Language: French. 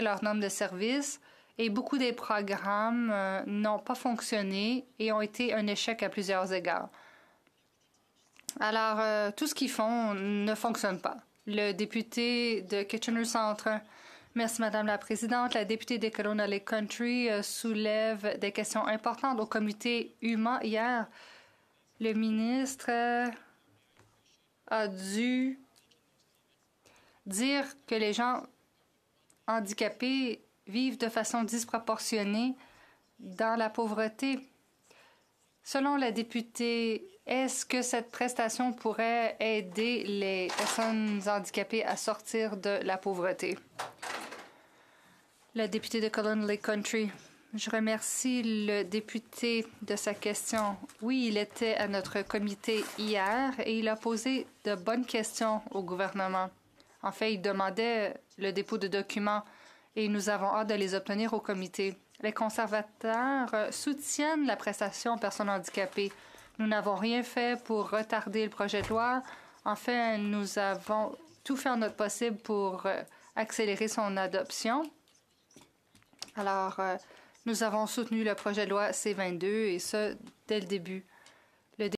Leur nombre de services et beaucoup des programmes n'ont pas fonctionné et ont été un échec à plusieurs égards. Alors, tout ce qu'ils font ne fonctionne pas. Le député de Kitchener Centre, merci Madame la Présidente, la députée de Kelowna—Lake Country soulève des questions importantes au comité humain hier. Le ministre a dû dire que les gens handicapés vivent de façon disproportionnée dans la pauvreté. Selon la députée, est-ce que cette prestation pourrait aider les personnes handicapées à sortir de la pauvreté? La députée de Kelowna—Lake Country, je remercie le député de sa question. Oui, il était à notre comité hier et il a posé de bonnes questions au gouvernement. En fait, il demandait le dépôt de documents et nous avons hâte de les obtenir au comité. Les conservateurs soutiennent la prestation aux personnes handicapées. Nous n'avons rien fait pour retarder le projet de loi. En fait, nous avons tout fait en notre possible pour accélérer son adoption. Alors, nous avons soutenu le projet de loi C-22 et ce, dès le début.